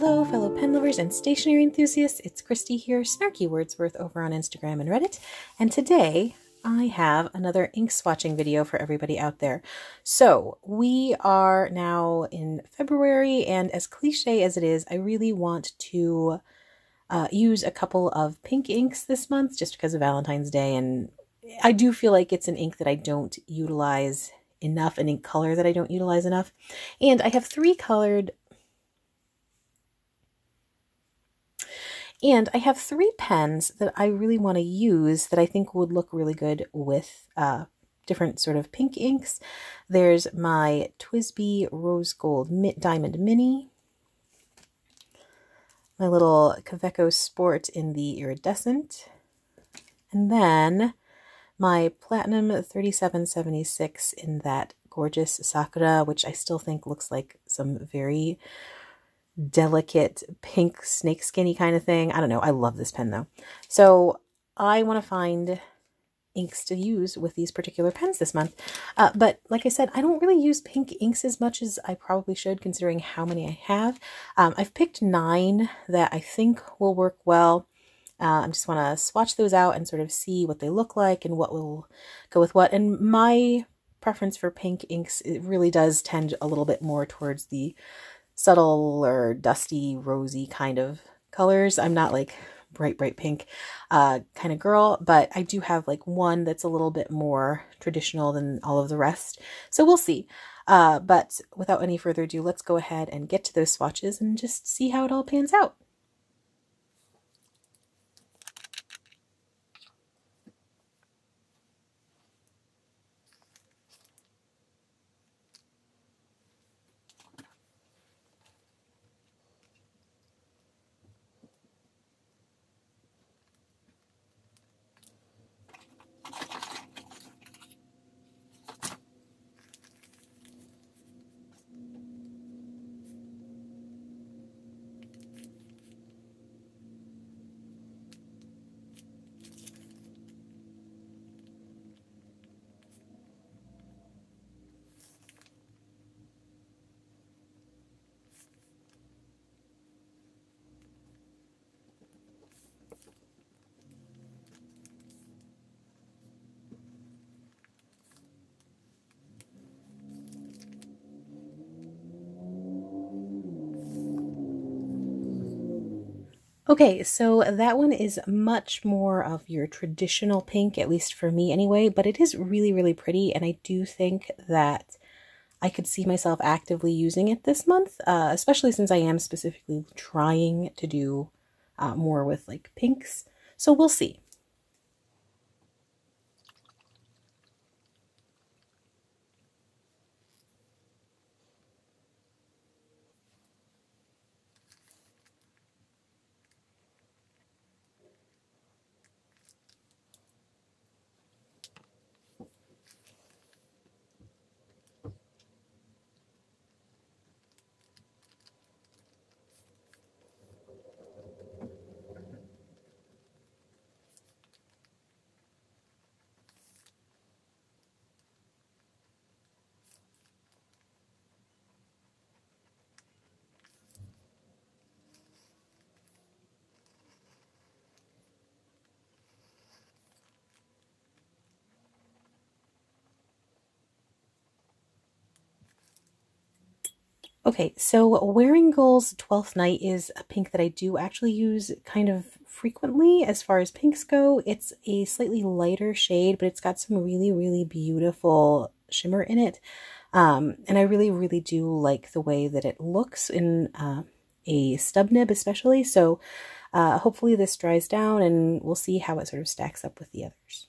Hello fellow pen lovers and stationery enthusiasts, it's Christy here, Snarky Wordsworth over on Instagram and Reddit, and today I have another ink swatching video for everybody out there. So we are now in February, and as cliche as it is, I really want to use a couple of pink inks this month just because of Valentine's Day, and I do feel like it's an ink that I don't utilize enough, an ink color that I don't utilize enough, and I have three colored and I have three pens that I really want to use that I think would look really good with different sort of pink inks. There's my TWSBI Rose Gold Diamond Mini, my little Kaweco Sport in the Iridescent, and then my Platinum 3776 in that gorgeous Sakura, which I still think looks like some very delicate pink snake skinny kind of thing. I don't know. I love this pen though. So I want to find inks to use with these particular pens this month. But like I said, I don't really use pink inks as much as I probably should considering how many I have. I've picked 9 that I think will work well. I just want to swatch those out and sort of see what they look like and what will go with what. And my preference for pink inks, it really does tend a little bit more towards the subtle or dusty, rosy kind of colors. I'm not like bright pink kind of girl, but I do have like one that's a little bit more traditional than all of the rest. So we'll see. But without any further ado, let's go ahead and get to those swatches and just see how it all pans out. Okay, so that one is much more of your traditional pink, at least for me anyway, but it is really pretty, and I do think that I could see myself actively using it this month, especially since I am specifically trying to do more with like pinks, so we'll see. Okay, so Wearingeul's Twelfth Night is a pink that I do actually use kind of frequently as far as pinks go. It's a slightly lighter shade, but it's got some really beautiful shimmer in it. And I really do like the way that it looks in a stub nib especially. So hopefully this dries down and we'll see how it sort of stacks up with the others.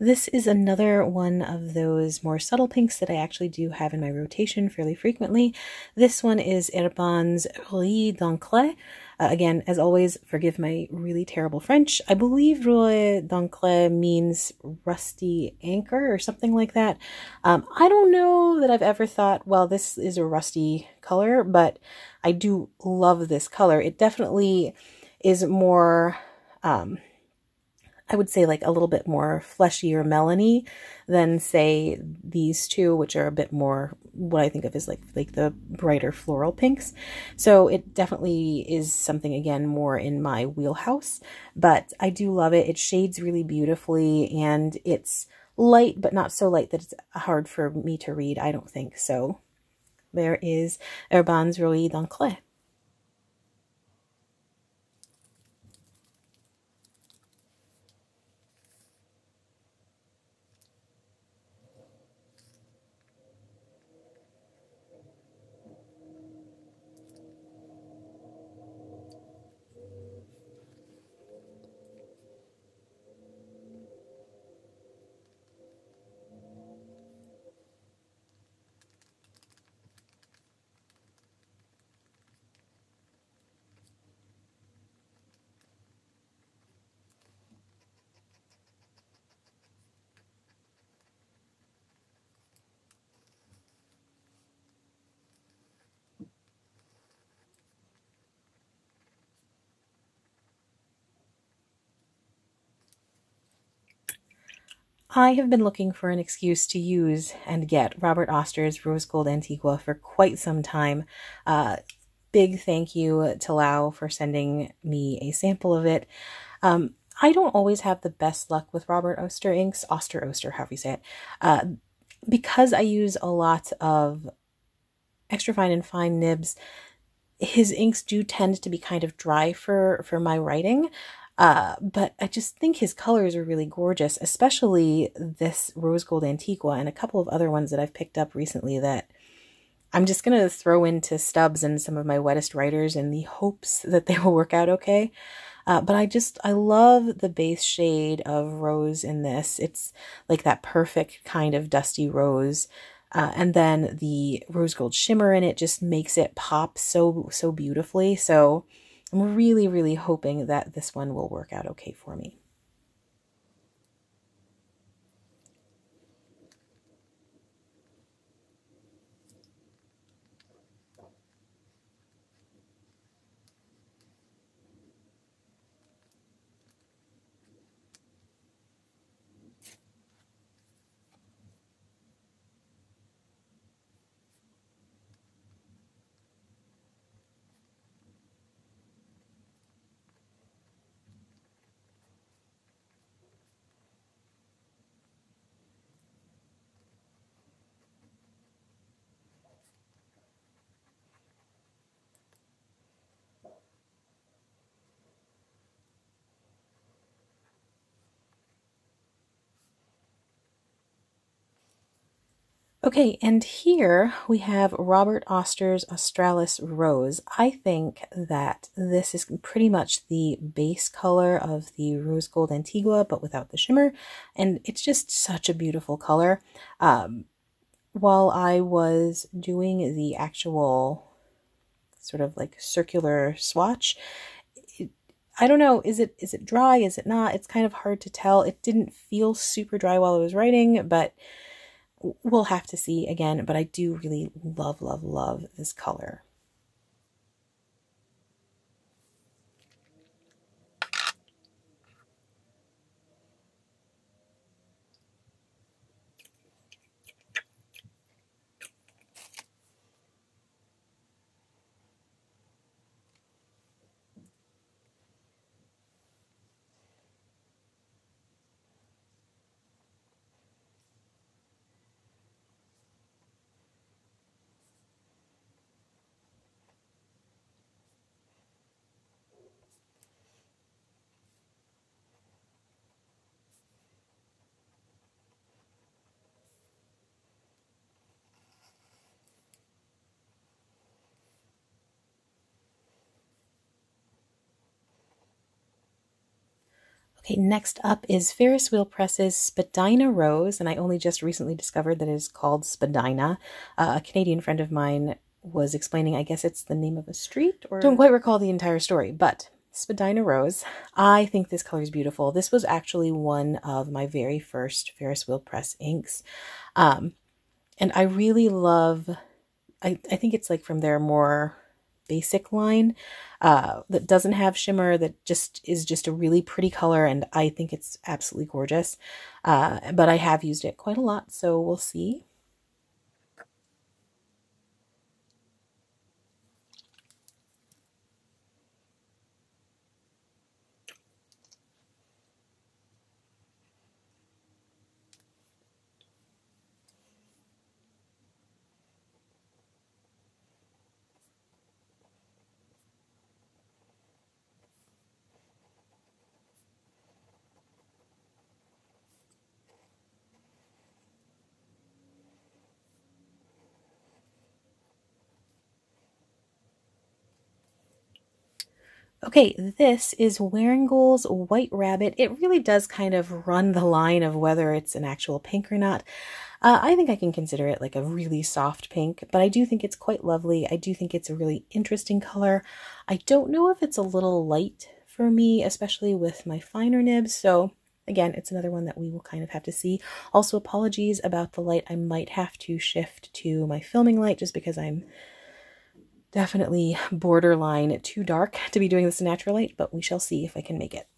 This is another one of those more subtle pinks that I actually do have in my rotation fairly frequently. This one is Herbin's Rouille D'Ancre. Again, as always, forgive my really terrible French. I believe Rouille d'Ancre means rusty anchor or something like that. I don't know that I've ever thought, well, this is a rusty color, but I do love this color. It definitely is more, I would say like a little bit more fleshy or melony than say these two, which are a bit more what I think of as like the brighter floral pinks. So it definitely is something again more in my wheelhouse, but I do love it. It shades really beautifully and it's light, but not so light that it's hard for me to read, I don't think. So there is Herbin's Rouille d'Ancre. I have been looking for an excuse to use and get Robert Oster's Rose Gold Antiqua for quite some time. Big thank you to Lau for sending me a sample of it. I don't always have the best luck with Robert Oster inks, Oster, however you say it, because I use a lot of extra fine and fine nibs. His inks do tend to be kind of dry for my writing. But I just think his colors are really gorgeous, especially this Rose Gold Antiqua and a couple of other ones that I've picked up recently that I'm just going to throw into stubs and some of my wettest writers in the hopes that they will work out okay. But I love the base shade of rose in this. It's like that perfect kind of dusty rose. And then the rose gold shimmer in it just makes it pop so beautifully. So I'm really, really hoping that this one will work out okay for me. Okay, and here we have Robert Oster's Australis Rose. I think that this is pretty much the base color of the Rose Gold Antiqua, but without the shimmer, and it's just such a beautiful color. While I was doing the actual sort of like circular swatch, I don't know, is it dry, is it not? It's kind of hard to tell. It didn't feel super dry while I was writing, but we'll have to see again, but I do really love this color. Okay, next up is Ferris Wheel Press's Spadina Rose, and I only just recently discovered that it is called Spadina. A Canadian friend of mine was explaining, I guess it's the name of a street, or don't quite recall the entire story, but Spadina Rose. I think this color is beautiful. This was actually one of my very first Ferris Wheel Press inks. And I really love, I think it's like from their more basic line that doesn't have shimmer, that just is just a really pretty color, and I think it's absolutely gorgeous. But I have used it quite a lot, so we'll see. Okay, this is Wearingeul's White Rabbit. It really does kind of run the line of whether it's an actual pink or not. I think I can consider it like a really soft pink, but I do think it's quite lovely. I do think it's a really interesting color. I don't know if it's a little light for me, especially with my finer nibs, so again, it's another one that we will kind of have to see. Also, apologies about the light. I might have to shift to my filming light just because I'm definitely borderline too dark to be doing this in natural light, but we shall see if I can make it.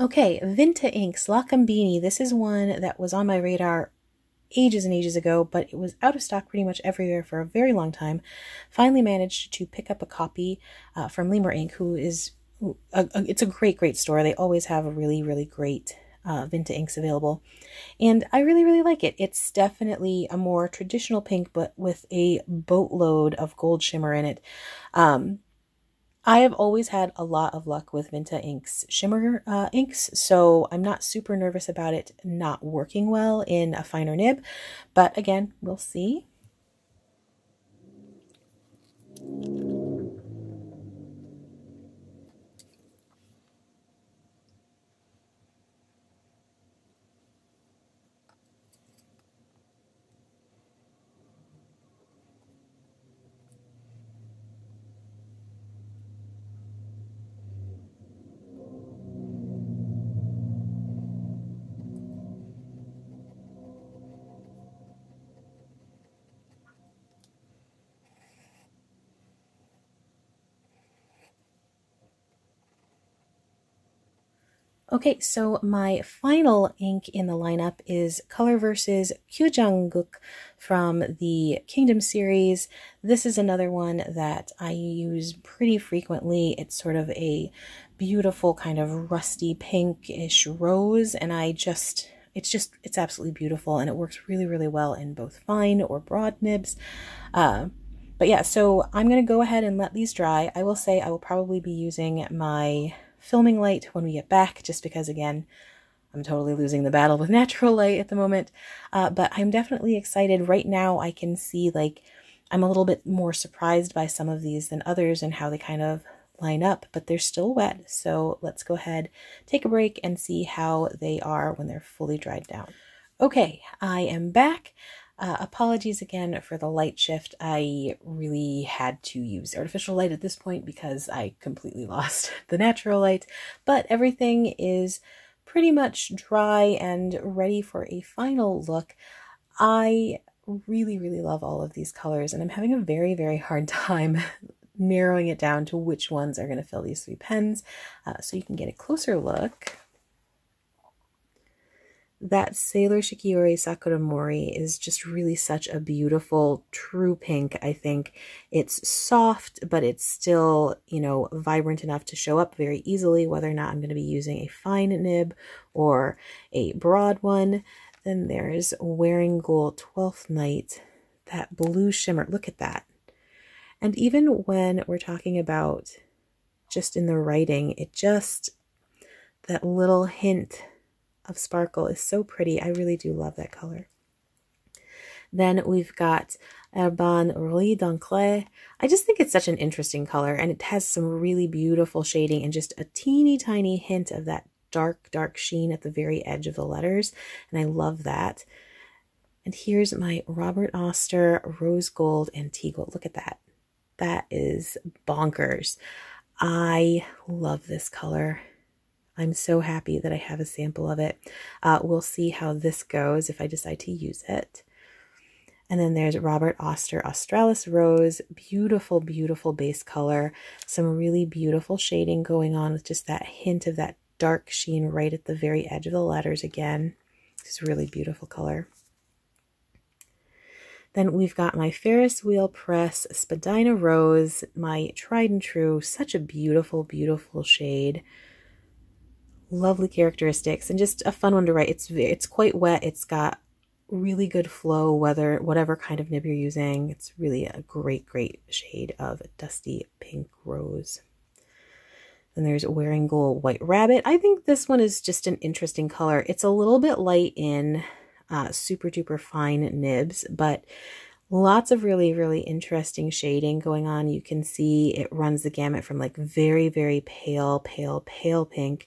Okay, Vinta Inks, Lakambini. This is one that was on my radar ages and ages ago, but it was out of stock pretty much everywhere for a very long time. Finally managed to pick up a copy from Lemur Ink, who is, it's a great, great store. They always have a really, really great Vinta Inks available. And I really, really like it. It's definitely a more traditional pink, but with a boatload of gold shimmer in it. I have always had a lot of luck with Vinta Inks shimmer inks, so I'm not super nervous about it not working well in a finer nib, but again, we'll see. Okay, so my final ink in the lineup is Colorverse's Kyujang Gak from the Kingdom Series. This is another one that I use pretty frequently. It's sort of a beautiful kind of rusty pinkish rose, and I just, it's absolutely beautiful, and it works really, really well in both fine or broad nibs. But yeah, so I'm going to go ahead and let these dry. I will say I will probably be using my filming light when we get back, just because again I'm totally losing the battle with natural light at the moment, but I'm definitely excited. Right now I can see, like, I'm a little bit more surprised by some of these than others and how they kind of line up, but they're still wet, so let's go ahead, take a break, and see how they are when they're fully dried down. Okay, I am back. Apologies again for the light shift. I really had to use artificial light at this point because I completely lost the natural light, but everything is pretty much dry and ready for a final look. I really, really love all of these colors, and I'm having a very, very hard time narrowing it down to which ones are going to fill these three pens. So you can get a closer look. that Sailor Shikiori Sakura Mori is just really such a beautiful true pink, I think. It's soft, but it's still, you know, vibrant enough to show up very easily, whether or not I'm going to be using a fine nib or a broad one. Then there's Wearingeul Twelfth Night, that blue shimmer. Look at that. And even when we're talking about just in the writing, it just, that little hint of sparkle is so pretty. I really do love that color. Then we've got Herbin Rouille D'Ancre. I just think it's such an interesting color, and it has some really beautiful shading and just a teeny tiny hint of that dark, dark sheen at the very edge of the letters, and I love that. And here's my Robert Oster Rose Gold Antiqua. Look at that. That is bonkers. I love this color. I'm so happy that I have a sample of it. We'll see how this goes if I decide to use it. And then there's Robert Oster Australis Rose. Beautiful, beautiful base color. Some really beautiful shading going on with just that hint of that dark sheen right at the very edge of the letters again. This is a really beautiful color. Then we've got my Ferris Wheel Press Spadina Rose, my tried and true, such a beautiful, beautiful shade. Lovely characteristics and just a fun one to write. It's quite wet. It's got really good flow, whatever kind of nib you're using. It's really a great, great shade of dusty pink rose. And there's Wearingeul White Rabbit. I think this one is just an interesting color. It's a little bit light in super duper fine nibs, but lots of really, really interesting shading going on. You can see it runs the gamut from like very, very pale, pale, pale pink,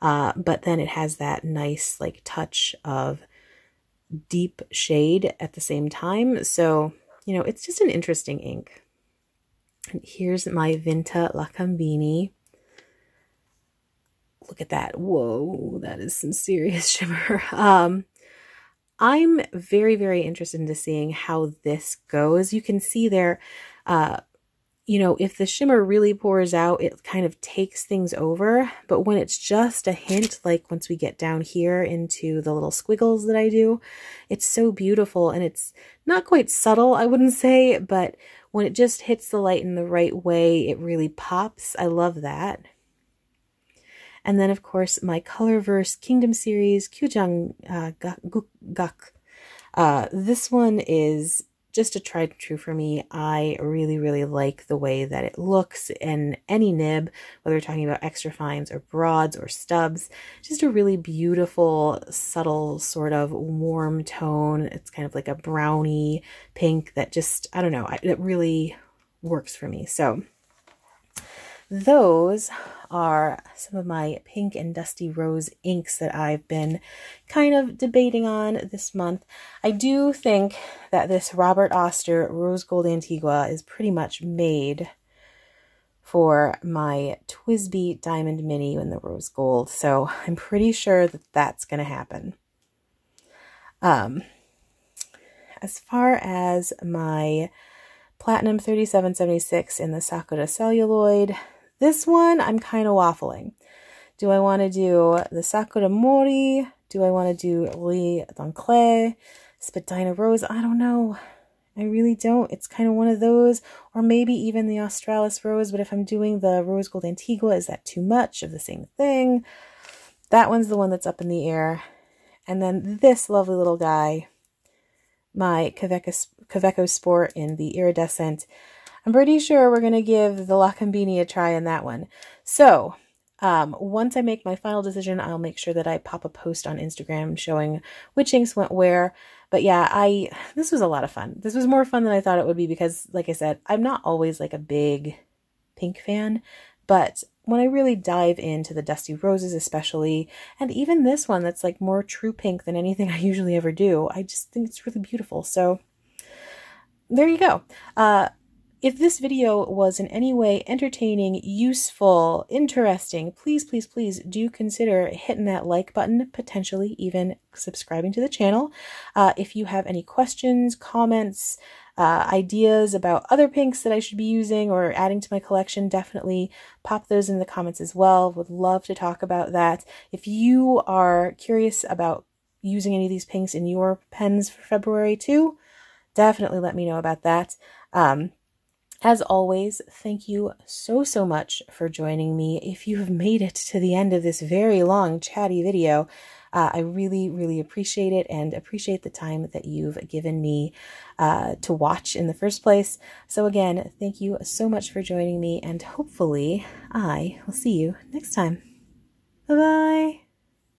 but then it has that nice like touch of deep shade at the same time. So, you know, it's just an interesting ink. And here's my Vinta Lakambini. Look at that. Whoa, that is some serious shimmer. I'm very, very interested in seeing how this goes. You can see there, you know, if the shimmer really pours out, it kind of takes things over. But when it's just a hint, like once we get down here into the little squiggles that I do, it's so beautiful. And it's not quite subtle, I wouldn't say, but when it just hits the light in the right way, it really pops. I love that. And then, of course, my Colorverse Kingdom Series, Kyujang Gak. This one is just a tried and true for me. I really, really like the way that it looks in any nib, whether we're talking about extra fines or broads or stubs. Just a really beautiful, subtle, sort of warm tone. It's kind of like a browny pink that just, I don't know, it really works for me. So those are some of my pink and dusty rose inks that I've been kind of debating on this month. I do think that this Robert Oster Rose Gold Antiqua is pretty much made for my TWSBI Diamond Mini in the Rose Gold, so I'm pretty sure that that's going to happen. As far as my Platinum 3776 in the Sakura Celluloid, this one, I'm kind of waffling. Do I want to do the Sakura Mori? Do I want to do Rouille D'Ancre? Spadina Rose? I don't know. I really don't. It's kind of one of those, or maybe even the Australis Rose, but if I'm doing the Rose Gold Antiqua, is that too much of the same thing? That one's the one that's up in the air. And then this lovely little guy, my Kaweco Sport in the Iridescent. I'm pretty sure we're going to give the Lakambini a try in that one. So once I make my final decision, I'll make sure that I pop a post on Instagram showing which inks went where. But yeah, this was a lot of fun. This was more fun than I thought it would be because, like I said, I'm not always like a big pink fan. But when I really dive into the dusty roses especially, and even this one that's like more true pink than anything I usually ever do, I just think it's really beautiful. So there you go. If this video was in any way entertaining, useful, interesting, please, please, please do consider hitting that like button, potentially even subscribing to the channel. If you have any questions, comments, ideas about other pinks that I should be using or adding to my collection, definitely pop those in the comments as well. Would love to talk about that. If you are curious about using any of these pinks in your pens for February too, definitely let me know about that. As always, thank you so much for joining me. If you have made it to the end of this very long chatty video, I really appreciate it and appreciate the time that you've given me to watch in the first place. So again, thank you so much for joining me, and hopefully I will see you next time. Bye-bye!